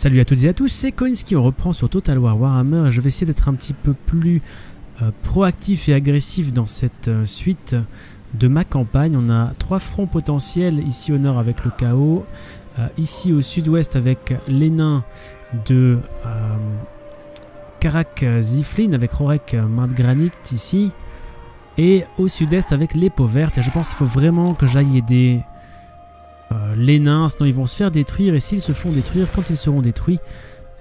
Salut à toutes et à tous, c'est Koinsky, on reprend sur Total War Warhammer et je vais essayer d'être un petit peu plus proactif et agressif dans cette suite de ma campagne. On a trois fronts potentiels, ici au nord avec le chaos, ici au sud-ouest avec les nains de Karak Ziflin avec Rorek Main de Granit ici, et au sud-est avec les Peaux-Vertes. Et je pense qu'il faut vraiment que j'aille aider les nains, sinon ils vont se faire détruire, et s'ils se font détruire, quand ils seront détruits,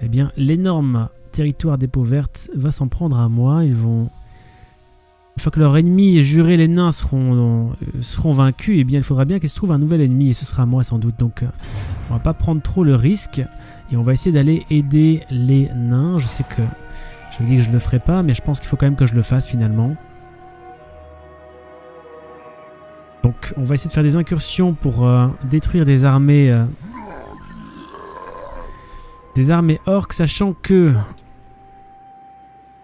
eh bien l'énorme territoire des Peaux-Vertes va s'en prendre à moi. Ils vont, une fois que leur ennemi est juré, les nains seront vaincus, et eh bien il faudra bien qu'ils se trouvent un nouvel ennemi, et ce sera à moi sans doute. Donc on va pas prendre trop le risque et on va essayer d'aller aider les nains. Je sais que je vous dis que je le ferai pas, mais je pense qu'il faut quand même que je le fasse finalement. Donc on va essayer de faire des incursions pour détruire des armées orques, sachant que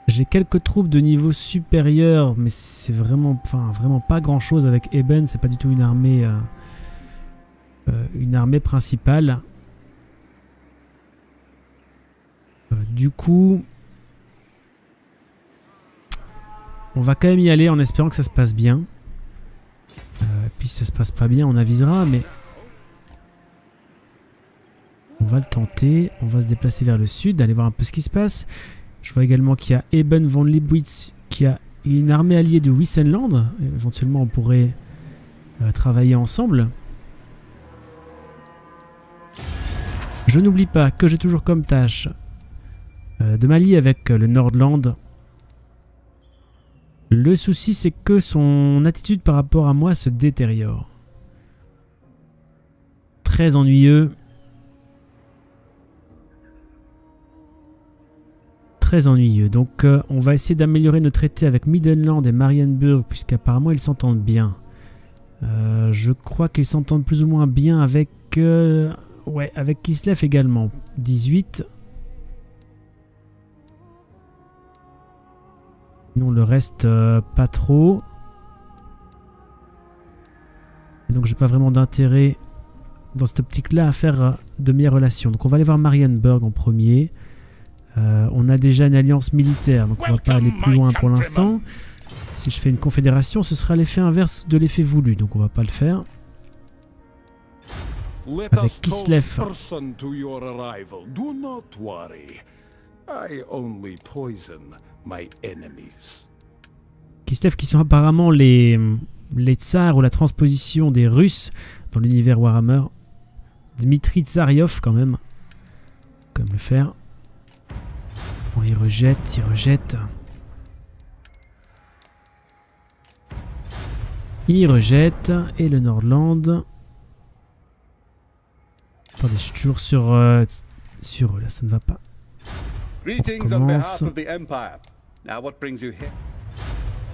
j'ai quelques troupes de niveau supérieur, mais c'est vraiment pas grand chose avec Eben, c'est pas du tout une armée principale. Du coup, on va quand même y aller en espérant que ça se passe bien. Puis si ça se passe pas bien, on avisera, mais on va le tenter. On va se déplacer vers le sud, aller voir un peu ce qui se passe. Je vois également qu'il y a Eben von Liebwitz qui a une armée alliée de Wissenland. Éventuellement, on pourrait travailler ensemble. Je n'oublie pas que j'ai toujours comme tâche de m'allier avec le Nordland. Le souci, c'est que son attitude par rapport à moi se détériore. Très ennuyeux. Très ennuyeux. Donc on va essayer d'améliorer nos traités avec Middenland et Marienburg, puisqu'apparemment ils s'entendent bien. Je crois qu'ils s'entendent plus ou moins bien avec... ouais, avec Kislev également. 18. Sinon le reste, pas trop. Et donc j'ai pas vraiment d'intérêt dans cette optique-là à faire de meilleures relations. Donc on va aller voir Marienburg en premier. On a déjà une alliance militaire, donc on va pas aller plus loin pour l'instant. Si je fais une confédération, ce sera l'effet inverse de l'effet voulu, donc on va pas le faire. Avec Kislev. Kislev qui sont apparemment les tsars ou la transposition des Russes dans l'univers Warhammer. Dmitri Tsariov quand même. Comme le faire. Bon, il rejette, il rejette. Il rejette. Et le Nordland. Attendez, je suis toujours sur... là, ça ne va pas.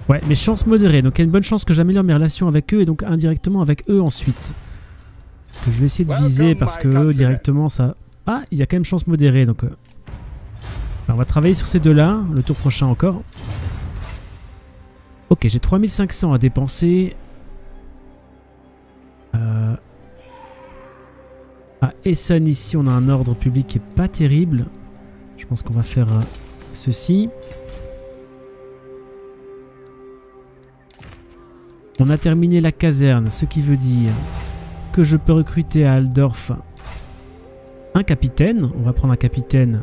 Ouais, mes chances modérées. Donc il y a une bonne chance que j'améliore mes relations avec eux et donc indirectement avec eux ensuite. Parce que je vais essayer de viser parce que eux directement ça... Ah, il y a quand même chance modérée donc... Alors, on va travailler sur ces deux-là, le tour prochain encore. Ok, j'ai 3500 à dépenser. À Essen ici on a un ordre public qui est pas terrible. Je pense qu'on va faire ceci. On a terminé la caserne, ce qui veut dire que je peux recruter à Altdorf un capitaine. On va prendre un capitaine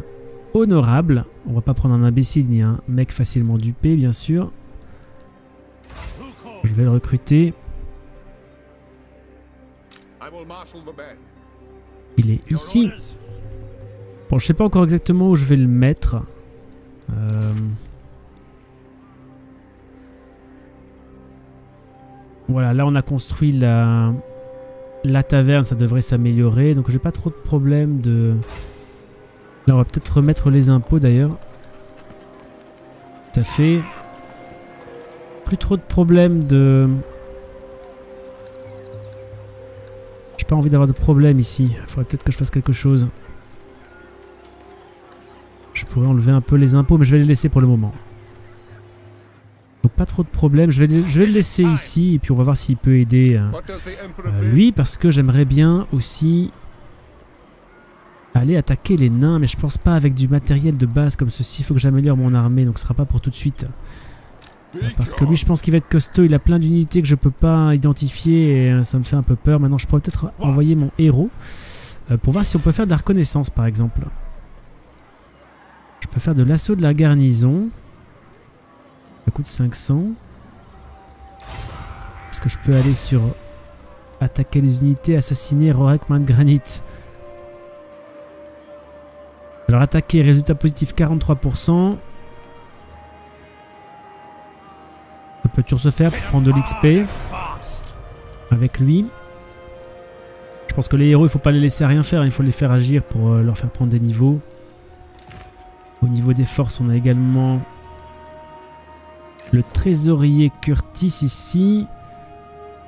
honorable. On va pas prendre un imbécile ni un mec facilement dupé, bien sûr. Je vais le recruter. Il est ici. Bon, je sais pas encore exactement où je vais le mettre. Voilà, là on a construit la taverne, ça devrait s'améliorer. Donc j'ai pas trop de problème de... Là on va peut-être remettre les impôts d'ailleurs. Tout à fait. Plus trop de problème de... J'ai pas envie d'avoir de problème ici. Il faudrait peut-être que je fasse quelque chose. Je pourrais enlever un peu les impôts, mais je vais les laisser pour le moment. Donc pas trop de problème. Je vais le laisser ici, et puis on va voir s'il peut aider lui, parce que j'aimerais bien aussi aller attaquer les nains, mais je pense pas avec du matériel de base comme ceci. Il faut que j'améliore mon armée, donc ce sera pas pour tout de suite. Parce que lui, je pense qu'il va être costaud. Il a plein d'unités que je peux pas identifier et ça me fait un peu peur. Maintenant, je pourrais peut-être envoyer mon héros pour voir si on peut faire de la reconnaissance, par exemple. Je peux faire de l'assaut de la garnison. Ça coûte 500. Est-ce que je peux aller sur attaquer les unités, assassiner Rorek Main de Granit? Alors attaquer, résultat positif 43%. Ça peut toujours se faire pour prendre de l'XP avec lui. Je pense que les héros, il ne faut pas les laisser à rien faire, il faut les faire agir pour leur faire prendre des niveaux. Au niveau des forces, on a également le trésorier Curtis ici.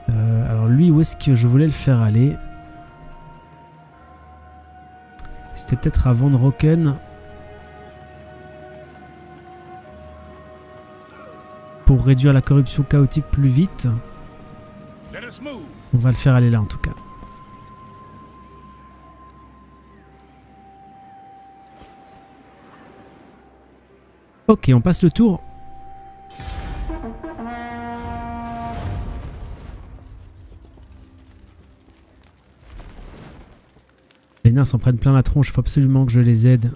Alors lui, où est-ce que je voulais le faire aller? C'était peut-être à Von Rocken. Pour réduire la corruption chaotique plus vite. On va le faire aller là en tout cas. Ok, on passe le tour. Les nains s'en prennent plein la tronche, faut absolument que je les aide.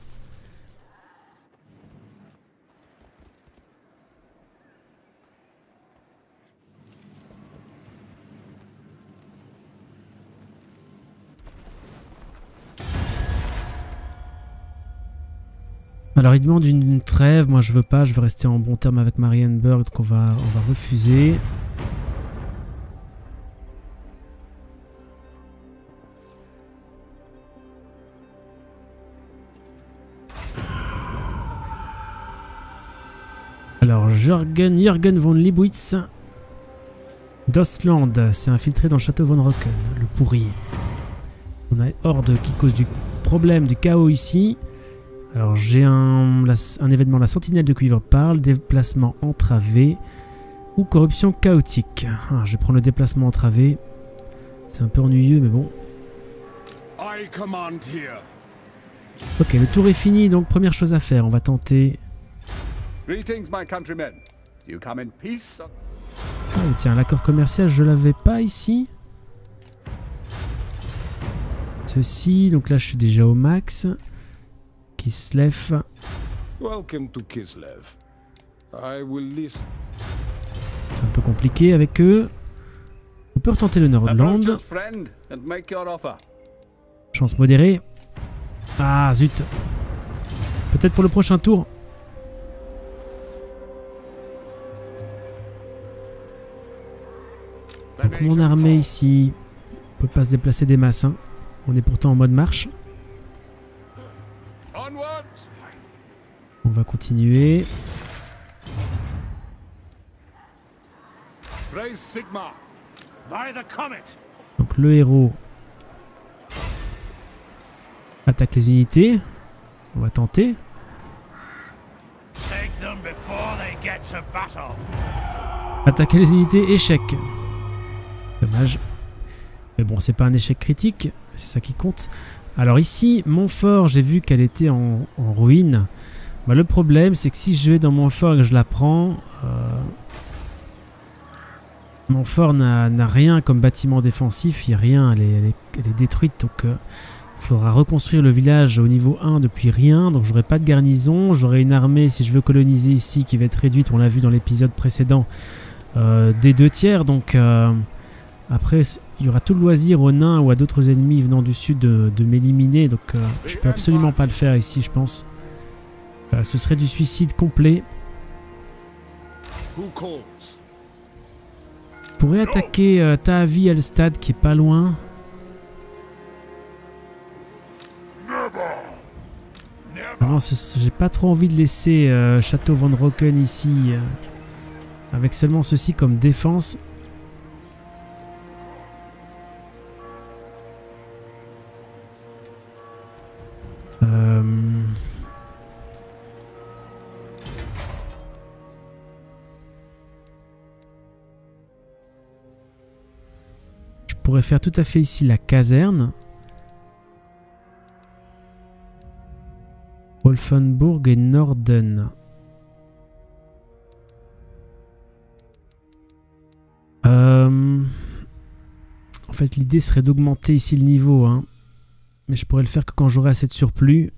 Alors il demande une trêve, moi je veux pas, je veux rester en bon terme avec Marienburg, donc on va refuser. Alors, Jürgen von Liebwitz d'Ostland s'est infiltré dans le château von Rocken, le pourri. On a Horde qui cause du problème, du chaos ici. Alors, j'ai un événement, la sentinelle de cuivre parle, déplacement entravé ou corruption chaotique. Ah, je vais prendre le déplacement entravé. C'est un peu ennuyeux, mais bon. Ok, le tour est fini, donc première chose à faire, on va tenter... Oh tiens, l'accord commercial, je l'avais pas ici. Ceci, donc là je suis déjà au max. Kislev. C'est un peu compliqué avec eux. On peut retenter le Nordland. Chance modérée. Ah zut. Peut-être pour le prochain tour. Donc mon armée ici peut pas se déplacer des masses, hein. On est pourtant en mode marche. On va continuer. Donc le héros attaque les unités. On va tenter. Attaquer les unités, échec. Dommage. Mais bon, c'est pas un échec critique, c'est ça qui compte. Alors ici, mon fort, j'ai vu qu'elle était en ruine. Bah, le problème, c'est que si je vais dans mon fort et que je la prends, mon fort n'a rien comme bâtiment défensif, il n'y a rien, elle est détruite. Donc il faudra reconstruire le village au niveau 1 depuis rien, donc j'aurai pas de garnison, j'aurai une armée si je veux coloniser ici qui va être réduite, on l'a vu dans l'épisode précédent, des 2/3, donc... Après, il y aura tout le loisir aux nains ou à d'autres ennemis venant du sud de m'éliminer. Donc, je peux absolument pas le faire ici, je pense. Ce serait du suicide complet. Je pourrais attaquer Taavi Elstad qui est pas loin. Non, j'ai pas trop envie de laisser Château von Rocken ici. Avec seulement ceci comme défense. Je pourrais faire tout à fait ici la caserne. Wolfenburg et Norden. En fait, l'idée serait d'augmenter ici le niveau, hein. Mais je pourrais le faire que quand j'aurai assez de surplus.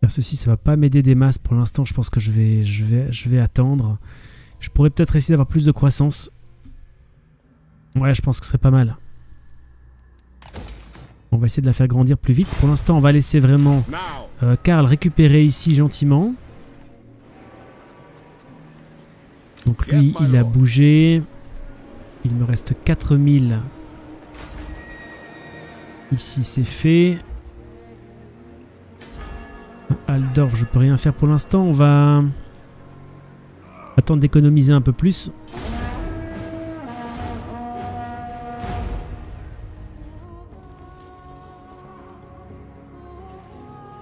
Faire ceci, ça va pas m'aider des masses pour l'instant. Je pense que je vais attendre. Je pourrais peut-être essayer d'avoir plus de croissance. Ouais, je pense que ce serait pas mal. On va essayer de la faire grandir plus vite. Pour l'instant, on va laisser vraiment Karl récupérer ici gentiment. Donc lui, il a bougé. Il me reste 4000. Ici, c'est fait. Altdorf, je peux rien faire pour l'instant. On va attendre d'économiser un peu plus.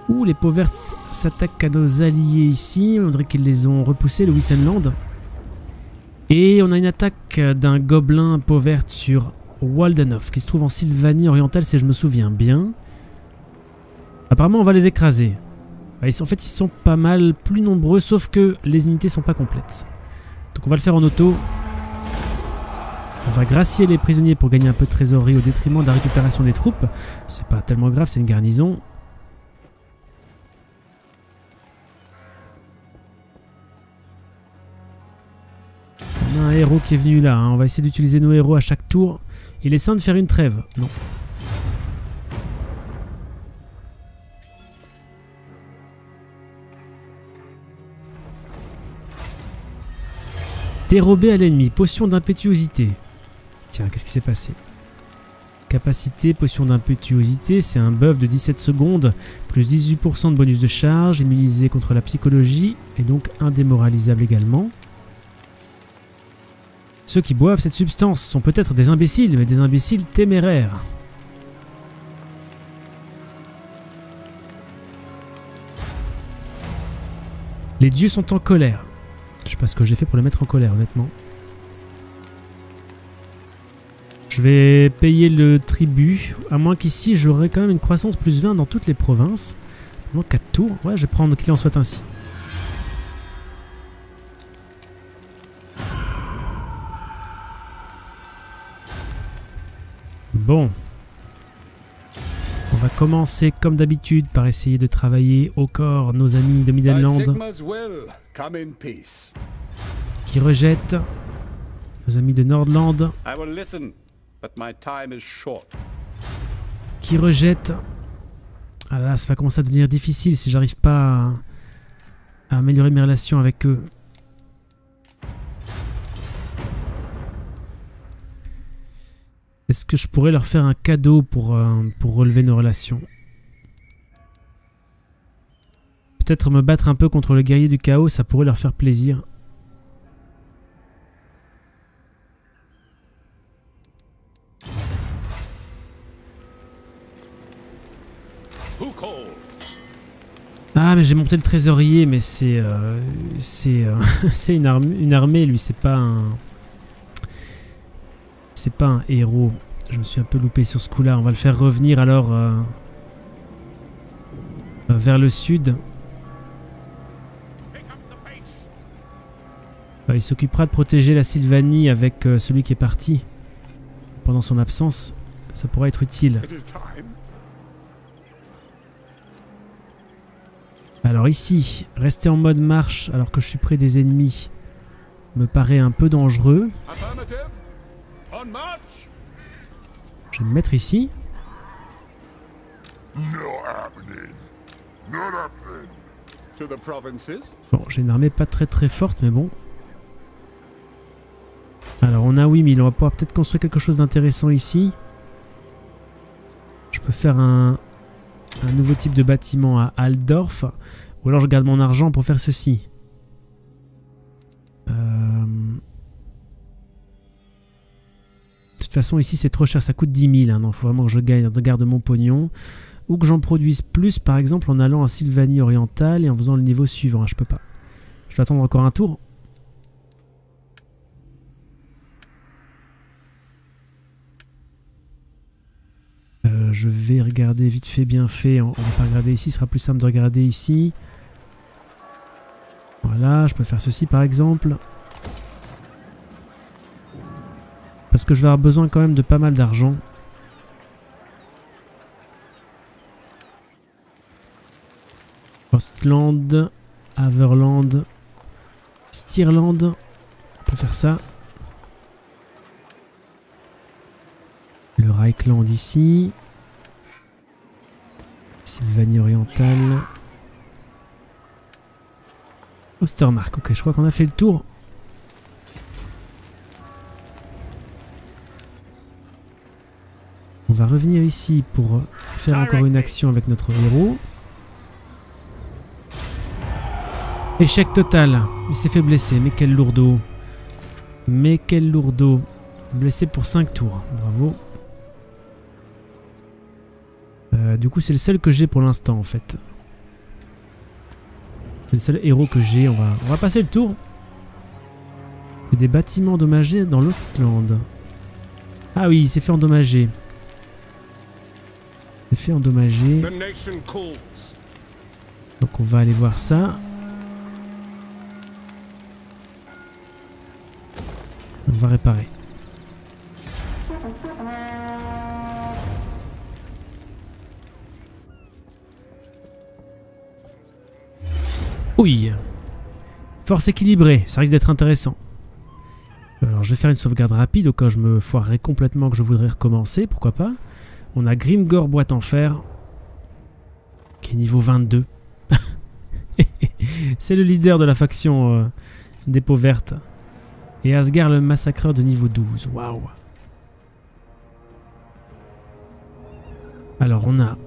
Ouh, les Peaux-Vertes s'attaquent à nos alliés ici. On dirait qu'ils les ont repoussés, le Wissenland. Et on a une attaque d'un gobelin Peaux-Verte sur Waldenov, qui se trouve en Sylvanie orientale, si je me souviens bien. Apparemment, on va les écraser. En fait, ils sont pas mal plus nombreux, sauf que les unités sont pas complètes. Donc on va le faire en auto. On va gracier les prisonniers pour gagner un peu de trésorerie au détriment de la récupération des troupes. C'est pas tellement grave, c'est une garnison. On a un héros qui est venu là, hein. On va essayer d'utiliser nos héros à chaque tour. Il est sain de faire une trêve, non. Dérobé à l'ennemi, potion d'impétuosité. Tiens, qu'est-ce qui s'est passé? Capacité, potion d'impétuosité, c'est un buff de 17 secondes, plus 18% de bonus de charge, immunisé contre la psychologie, et donc indémoralisable également. Ceux qui boivent cette substance sont peut-être des imbéciles, mais des imbéciles téméraires. Les dieux sont en colère. Je sais pas ce que j'ai fait pour les mettre en colère, honnêtement. Je vais payer le tribut, à moins qu'ici j'aurai quand même une croissance plus 20 dans toutes les provinces. Pendant 4 tours, ouais, je vais prendre qu'il en soit ainsi. Bon. On va commencer comme d'habitude par essayer de travailler au corps nos amis de Middenland. Qui rejettent nos amis de Nordland. Qui rejettent. Ah là, ça va commencer à devenir difficile si j'arrive pas à améliorer mes relations avec eux. Est-ce que je pourrais leur faire un cadeau pour relever nos relations? Peut-être me battre un peu contre le guerrier du chaos, ça pourrait leur faire plaisir. Ah mais j'ai monté le trésorier, mais c'est une armée, lui, c'est pas un... C'est pas un héros. Je me suis un peu loupé sur ce coup-là. On va le faire revenir alors vers le sud. Il s'occupera de protéger la Sylvanie avec celui qui est parti pendant son absence. Ça pourrait être utile. Alors ici, rester en mode marche alors que je suis près des ennemis me paraît un peu dangereux. Je vais me mettre ici. Bon, j'ai une armée pas très forte, mais bon. Alors on a 8000, on va pouvoir peut-être construire quelque chose d'intéressant ici. Je peux faire un nouveau type de bâtiment à Altdorf. Ou alors je garde mon argent pour faire ceci. De toute façon, ici, c'est trop cher. Ça coûte 10 000. Hein. Donc, faut vraiment que je garde mon pognon. Ou que j'en produise plus, par exemple, en allant en Sylvanie orientale et en faisant le niveau suivant. Je peux pas. Je dois attendre encore un tour. je vais regarder vite fait, bien fait. On va pas regarder ici, ce sera plus simple de regarder ici. Voilà, je peux faire ceci par exemple. Parce que je vais avoir besoin quand même de pas mal d'argent. Ostland, Haverland, Stirland. On peut faire ça. Le Reikland ici. Sylvanie orientale. Ostermark, ok, je crois qu'on a fait le tour. On va revenir ici pour faire encore une action avec notre héros. Échec total. Il s'est fait blesser, mais quel lourdeau. Mais quel lourdeau. Blessé pour 5 tours, bravo. Du coup, c'est le seul que j'ai pour l'instant en fait. C'est le seul héros que j'ai. On va passer le tour. Des bâtiments endommagés dans l'Ostland. Ah oui, il s'est fait endommager. Il s'est fait endommager. Donc on va aller voir ça. On va réparer. Oui. Force équilibrée, ça risque d'être intéressant. Alors je vais faire une sauvegarde rapide au cas où je me foirerai complètement, que je voudrais recommencer, pourquoi pas. On a Grimgor Boîte en Fer, qui est niveau 22. C'est le leader de la faction des Peaux-Vertes. Et Asgard le Massacreur de niveau 12, waouh. Alors on a...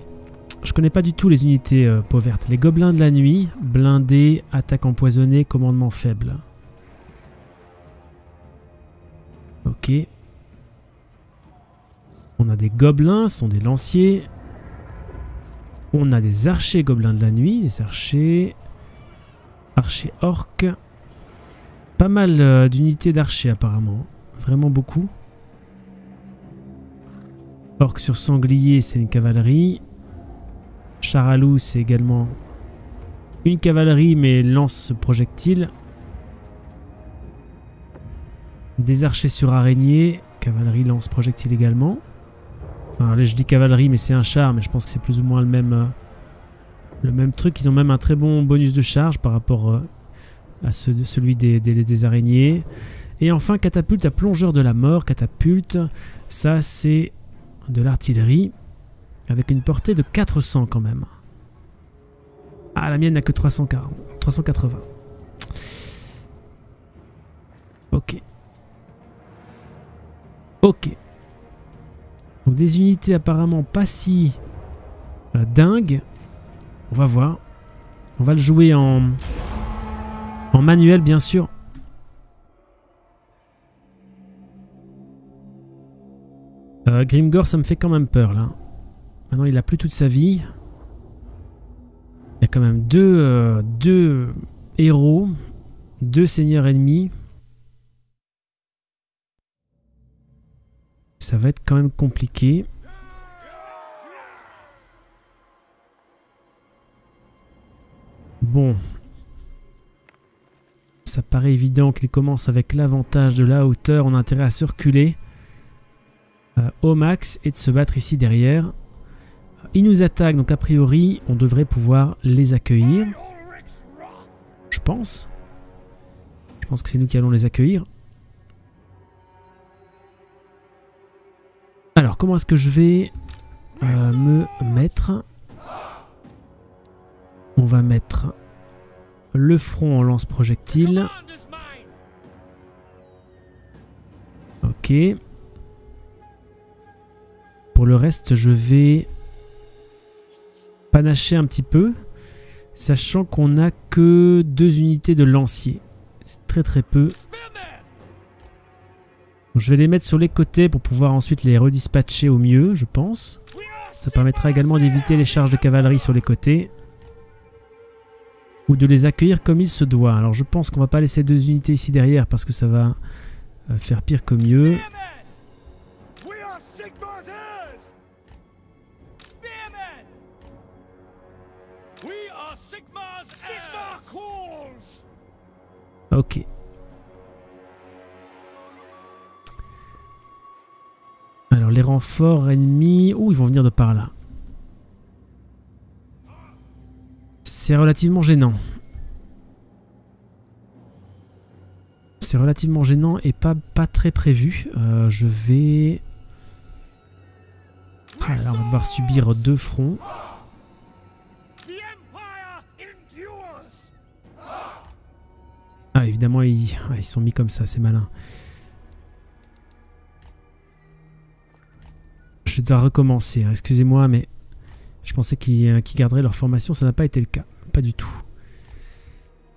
Je connais pas du tout les unités Peaux-Vertes. Les gobelins de la nuit, blindés, attaque empoisonnée, commandement faible. Ok. On a des gobelins, ce sont des lanciers. On a des archers gobelins de la nuit, des archers. Archers orques. Pas mal d'unités d'archers apparemment. Vraiment beaucoup. Orques sur sanglier, c'est une cavalerie. Charalou, c'est également une cavalerie, mais lance ce projectile. Des archers sur araignée, cavalerie lance projectile également. Enfin, là je dis cavalerie, mais c'est un char, mais je pense que c'est plus ou moins le même truc. Ils ont même un très bon bonus de charge par rapport à celui des araignées. Et enfin, catapulte à plongeur de la mort. Catapulte, ça c'est de l'artillerie. Avec une portée de 400 quand même. Ah, la mienne n'a que 340, 380. Ok. Ok. Donc des unités apparemment pas si dingues. On va voir. On va le jouer en manuel bien sûr. Grimgor, ça me fait quand même peur là. Maintenant, il a plus toute sa vie. Il y a quand même deux héros, deux seigneurs ennemis. Ça va être quand même compliqué. Bon. Ça paraît évident qu'il commence avec l'avantage de la hauteur. On a intérêt à circuler au max et de se battre ici derrière. Ils nous attaquent, donc a priori, on devrait pouvoir les accueillir. Je pense. Je pense que c'est nous qui allons les accueillir. Alors, comment est-ce que je vais me mettre? On va mettre le front en lance-projectile. Ok. Pour le reste, je vais... panacher un petit peu, sachant qu'on n'a que deux unités de lanciers. C'est très très peu. Donc, je vais les mettre sur les côtés pour pouvoir ensuite les redispatcher au mieux, je pense. Ça permettra également d'éviter les charges de cavalerie sur les côtés. Ou de les accueillir comme il se doit. Alors je pense qu'on va pas laisser deux unités ici derrière parce que ça va faire pire que mieux. Ok. Alors les renforts ennemis... Ouh, ils vont venir de par là. C'est relativement gênant. C'est relativement gênant et pas très prévu. Je vais... Ah, là, on va devoir subir deux fronts. Ah, évidemment, ils sont mis comme ça, c'est malin. Je dois recommencer, hein, excusez-moi, mais je pensais qu'ils garderaient leur formation, ça n'a pas été le cas. Pas du tout.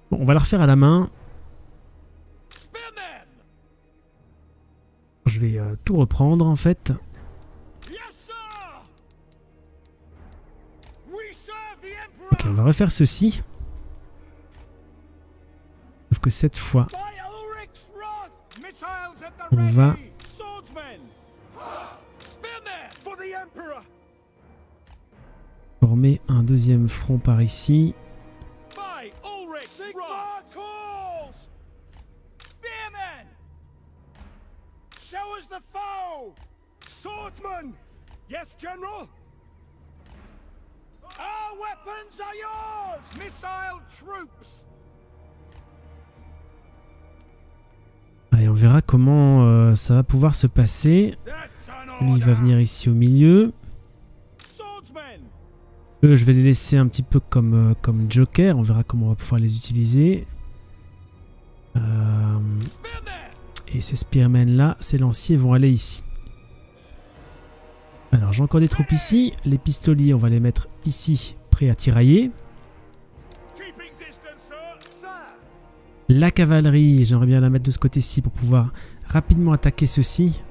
Bon, on va la refaire à la main. Je vais tout reprendre, en fait. Ok, on va refaire ceci. Sauf que cette fois, on va... former un deuxième front par ici. Allez, on verra comment ça va pouvoir se passer. Lui, il va venir ici au milieu. Eux, je vais les laisser un petit peu comme joker. On verra comment on va pouvoir les utiliser. Et ces spearmen-là, ces lanciers vont aller ici. Alors, j'ai encore des troupes ici. Les pistoliers, on va les mettre ici, prêts à tirailler. La cavalerie, j'aimerais bien la mettre de ce côté-ci pour pouvoir rapidement attaquer ceux-ci.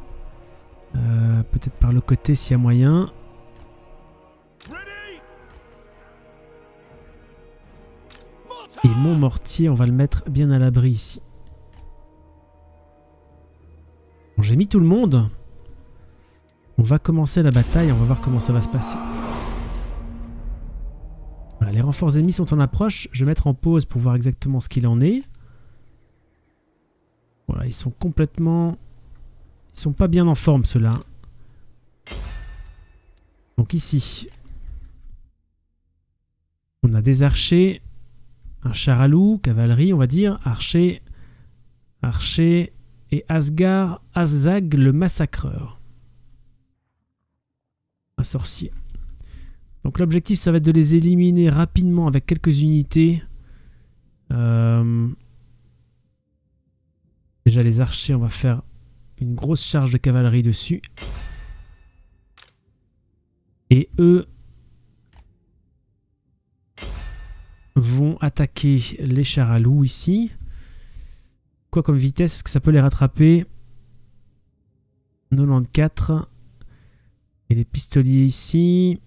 Peut-être par le côté, s'il y a moyen. Et mon mortier, on va le mettre bien à l'abri ici. Bon, j'ai mis tout le monde. On va commencer la bataille, on va voir comment ça va se passer. Voilà, les renforts ennemis sont en approche. Je vais mettre en pause pour voir exactement ce qu'il en est. Voilà, ils sont complètement... Ils sont pas bien en forme, ceux-là. Donc ici, on a des archers, un char à loup, cavalerie, on va dire, archer et Asgard le Massacreur. Un sorcier. Donc l'objectif, ça va être de les éliminer rapidement avec quelques unités. Déjà les archers, on va faire une grosse charge de cavalerie dessus. Et eux vont attaquer les chars à loups ici. Quoi comme vitesse, est-ce que ça peut les rattraper? 94. Et les pistoliers ici.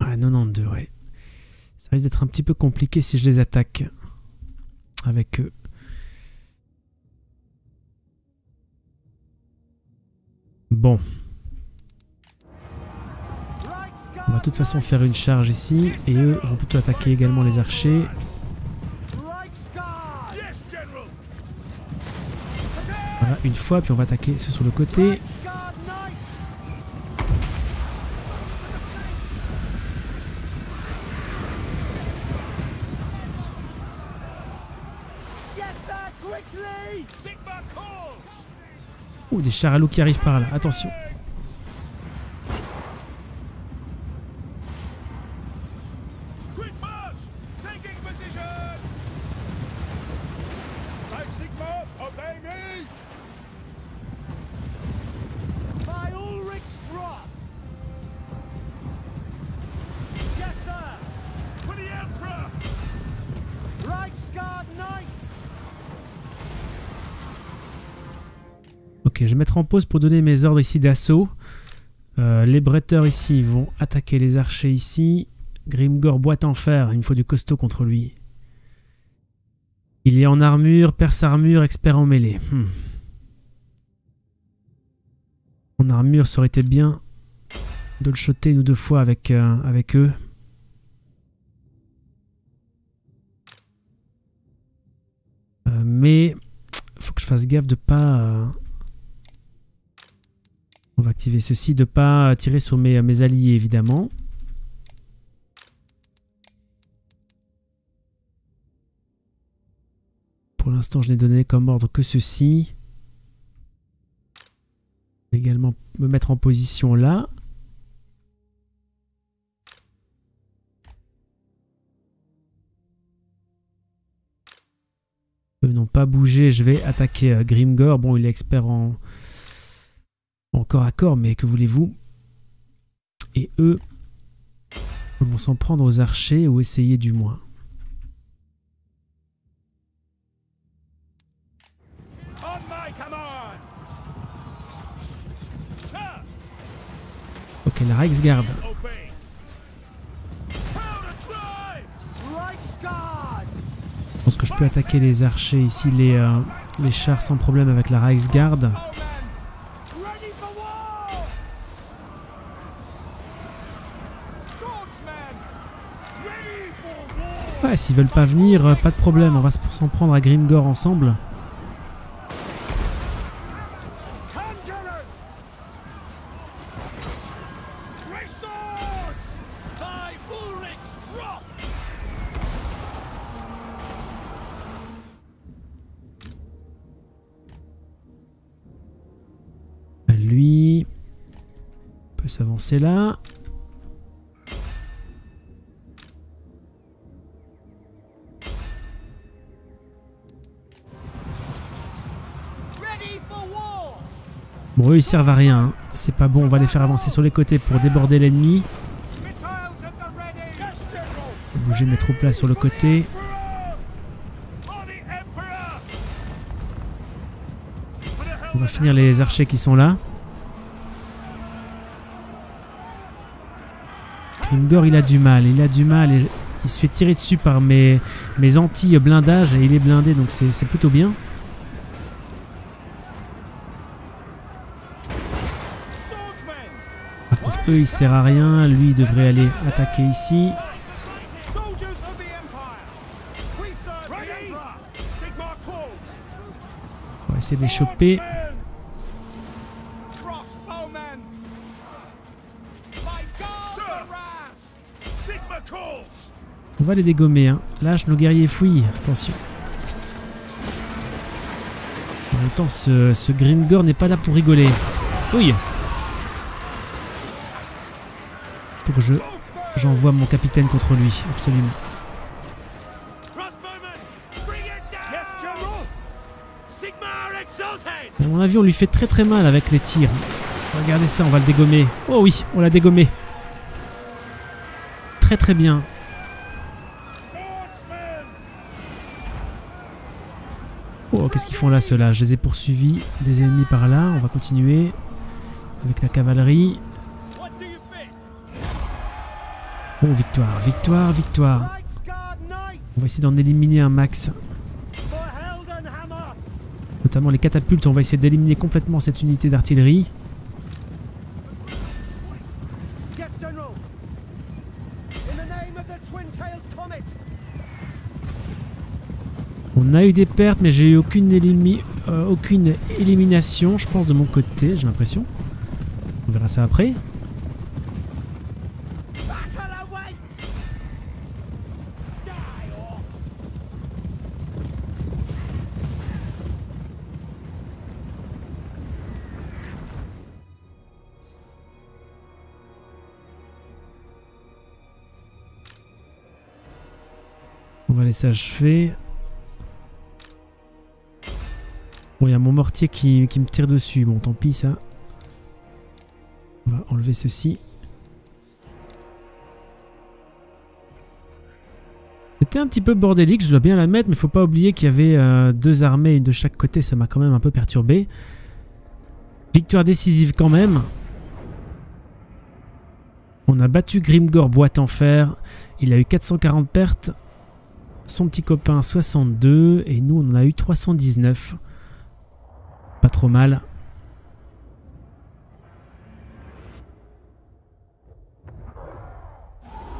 Ah, 92, ouais. Ça risque d'être un petit peu compliqué si je les attaque avec eux. Bon. On va de toute façon faire une charge ici. Et eux vont plutôt attaquer également les archers. Voilà, une fois, puis on va attaquer ceux sur le côté. Ouh, des chars à loup qui arrivent par là, attention. Ok, je vais mettre en pause pour donner mes ordres ici d'assaut. Les bretteurs ici vont attaquer les archers ici. Grimgor Boîte en Fer, il me faut du costaud contre lui. Il est en armure, perse armure, expert en mêlée. En armure, ça aurait été bien de le shotter une ou deux fois avec eux. Mais il faut que je fasse gaffe de pas... On va activer ceci, de pas tirer sur mes alliés évidemment. Pour l'instant, je n'ai donné comme ordre que ceci. Je vais également me mettre en position là. Eux n'ont pas bougé, je vais attaquer Grimgor. Bon, il est expert en corps à corps, mais que voulez-vous? Et eux vont s'en prendre aux archers, ou essayer du moins. Ok, la Reichsgarde. Je pense que je peux attaquer les archers ici, les chars sans problème avec la Reichsgarde. Ouais, s'ils veulent pas venir, pas de problème, on va s'en prendre à Grimgor ensemble. Lui peut s'avancer là. Bon, eux ils servent à rien, hein. C'est pas bon, on va les faire avancer sur les côtés pour déborder l'ennemi. Je vais bouger mes troupes là sur le côté. On va finir les archers qui sont là. Grimgor, il a du mal, et il se fait tirer dessus par mes anti-blindages et il est blindé, donc c'est plutôt bien. Par contre, eux, il sert à rien, lui, il devrait aller attaquer ici. On va essayer de les choper. On va les dégommer, hein. Lâche nos guerriers fouilles, attention. En même temps, ce Grimgor n'est pas là pour rigoler. Fouille. Pour que j'envoie mon capitaine contre lui, absolument. À mon avis, on lui fait très très mal avec les tirs. Regardez ça, on va le dégommer. Oh oui, on l'a dégommé. Très très bien. Oh, qu'est-ce qu'ils font là, ceux-là? Je les ai poursuivis, des ennemis par là. On va continuer avec la cavalerie. Oh, victoire, victoire, victoire. On va essayer d'en éliminer un max. Notamment les catapultes, on va essayer d'éliminer complètement cette unité d'artillerie. On a eu des pertes, mais j'ai eu aucune élimination, je pense, de mon côté, j'ai l'impression. On verra ça après. On va laisser achever. Bon, il y a mon mortier qui me tire dessus. Bon, tant pis, ça. On va enlever ceci. C'était un petit peu bordélique, je dois bien l'admettre, mais faut pas oublier qu'il y avait deux armées, une de chaque côté. Ça m'a quand même un peu perturbé. Victoire décisive quand même. On a battu Grimgor Boîte en Fer. Il a eu 440 pertes. Son petit copain 62. Et nous, on en a eu 319. Pas trop mal.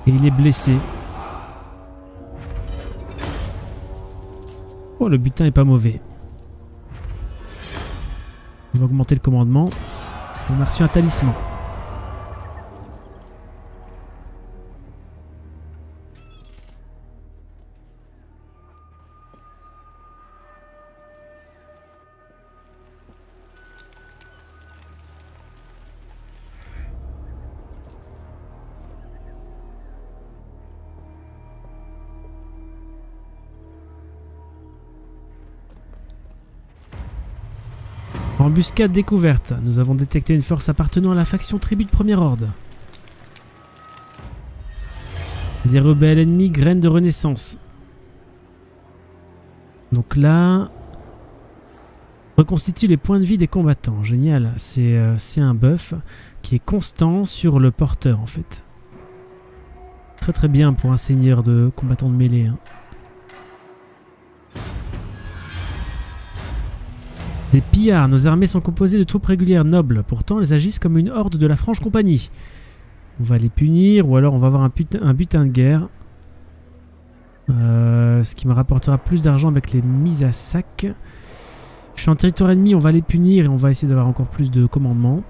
Et il est blessé. Oh, le butin est pas mauvais. On va augmenter le commandement. On a reçu un talisman. Embuscade découverte. Nous avons détecté une force appartenant à la faction tribu de premier ordre. Des rebelles ennemis, graines de renaissance. Donc là... reconstitue les points de vie des combattants. Génial. C'est un buff qui est constant sur le porteur en fait. Très très bien pour un seigneur de combattant de mêlée. Hein. Des pillards, nos armées sont composées de troupes régulières nobles, pourtant elles agissent comme une horde de la franche compagnie. On va les punir ou alors on va avoir un butin de guerre. Ce qui me rapportera plus d'argent avec les mises à sac. Je suis en territoire ennemi, on va les punir et on va essayer d'avoir encore plus de commandements.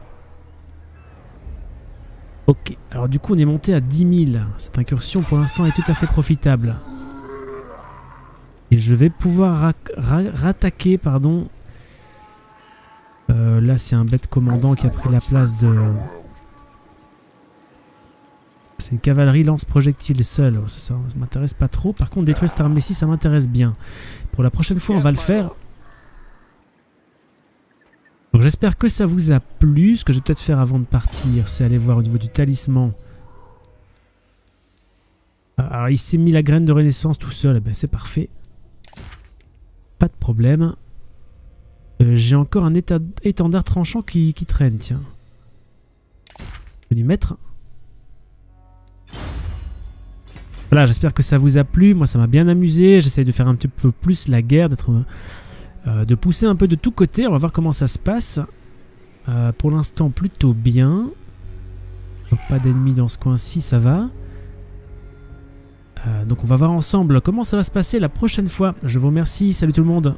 Ok, alors du coup on est monté à 10 000. Cette incursion pour l'instant est tout à fait profitable. Et je vais pouvoir rattaquer, pardon... là c'est un bête commandant qui a pris la place de... C'est une cavalerie lance-projectile seule, ça m'intéresse pas trop. Par contre détruire cette armée-ci ça m'intéresse bien. Pour la prochaine fois on va le faire. Donc j'espère que ça vous a plu. Ce que je vais peut-être faire avant de partir c'est aller voir au niveau du talisman. Alors il s'est mis la graine de renaissance tout seul, ben, c'est parfait. Pas de problème. J'ai encore un étendard tranchant qui traîne, tiens. Je vais lui mettre. Voilà, j'espère que ça vous a plu. Moi, ça m'a bien amusé. J'essaye de faire un petit peu plus la guerre, de pousser un peu de tous côtés. On va voir comment ça se passe. Pour l'instant, plutôt bien. Donc, pas d'ennemis dans ce coin-ci, ça va. Donc, on va voir ensemble comment ça va se passer la prochaine fois. Je vous remercie. Salut tout le monde.